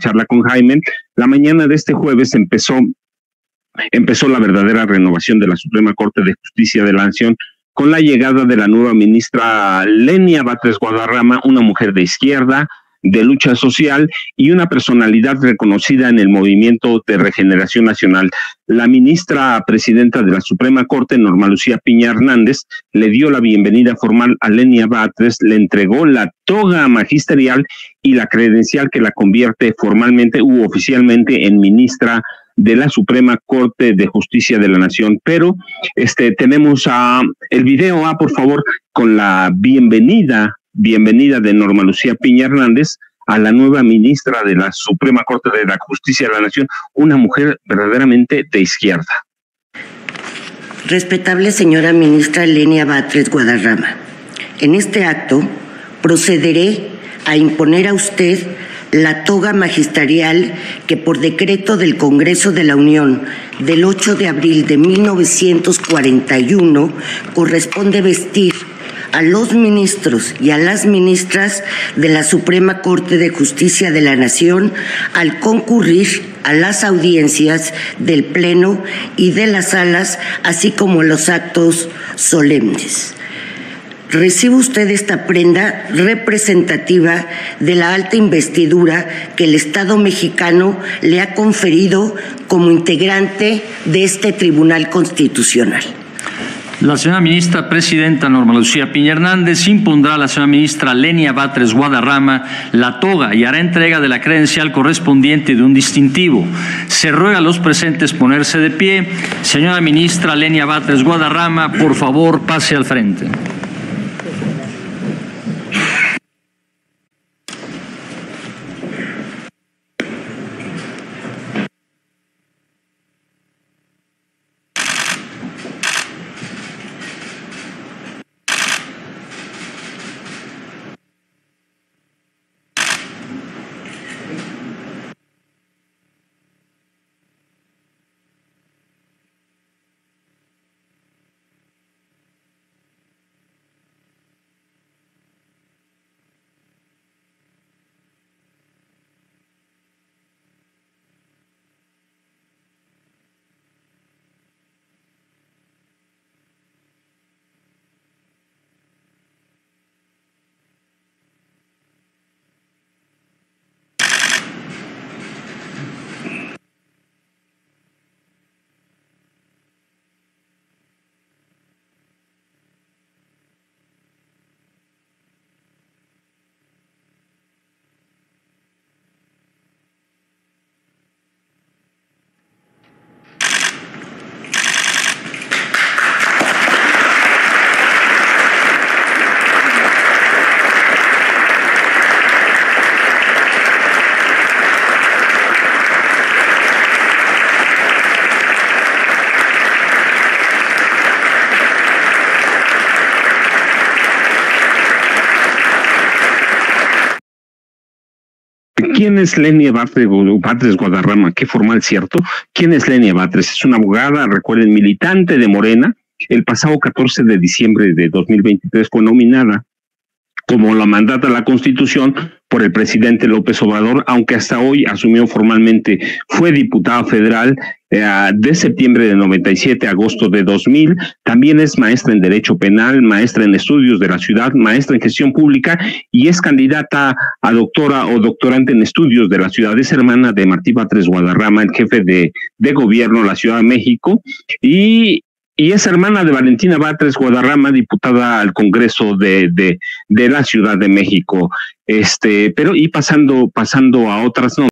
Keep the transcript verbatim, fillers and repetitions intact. charla con Jaime, la mañana de este jueves empezó, empezó la verdadera renovación de la Suprema Corte de Justicia de la Nación, con la llegada de la nueva ministra Lenia Batres Guadarrama, una mujer de izquierda, de lucha social y una personalidad reconocida en el Movimiento de Regeneración Nacional. La ministra presidenta de la Suprema Corte, Norma Lucía Piña Hernández, le dio la bienvenida formal a Lenia Batres, le entregó la toga magisterial y la credencial que la convierte formalmente u oficialmente en ministra de la Suprema Corte de Justicia de la Nación. Pero este tenemos a el video, ah, por favor, con la bienvenida Bienvenida de Norma Lucía Piña Hernández a la nueva ministra de la Suprema Corte de la Justicia de la Nación, una mujer verdaderamente de izquierda. Respetable señora ministra Lenia Batres Guadarrama, en este acto procederé a imponer a usted la toga magisterial que por decreto del Congreso de la Unión del ocho de abril de mil novecientos cuarenta y uno corresponde vestir a los ministros y a las ministras de la Suprema Corte de Justicia de la Nación al concurrir a las audiencias del Pleno y de las salas, así como los actos solemnes. Recibe usted esta prenda representativa de la alta investidura que el Estado mexicano le ha conferido como integrante de este Tribunal Constitucional. La señora ministra presidenta Norma Lucía Piña Hernández impondrá a la señora ministra Lenia Batres Guadarrama la toga y hará entrega de la credencial correspondiente de un distintivo. Se ruega a los presentes ponerse de pie. Señora ministra Lenia Batres Guadarrama, por favor, pase al frente. ¿Quién es Lenia Batres Guadarrama? Qué formal, ¿cierto? ¿Quién es Lenia Batres? Es una abogada, recuerden, militante de Morena. El pasado catorce de diciembre de dos mil veintitrés fue nominada, como la mandata la Constitución, por el presidente López Obrador, aunque hasta hoy asumió formalmente. Fue diputada federal eh, de septiembre de noventa y siete a agosto de dos mil. También es maestra en Derecho Penal, maestra en Estudios de la Ciudad, maestra en Gestión Pública y es candidata a doctora o doctorante en Estudios de la Ciudad. Es hermana de Martí Batres Guadarrama, el jefe de, de gobierno de la Ciudad de México, y... Y es hermana de Valentina Batres Guadarrama, diputada al Congreso de, de, de la Ciudad de México. Este, pero y pasando, pasando a otras noticias.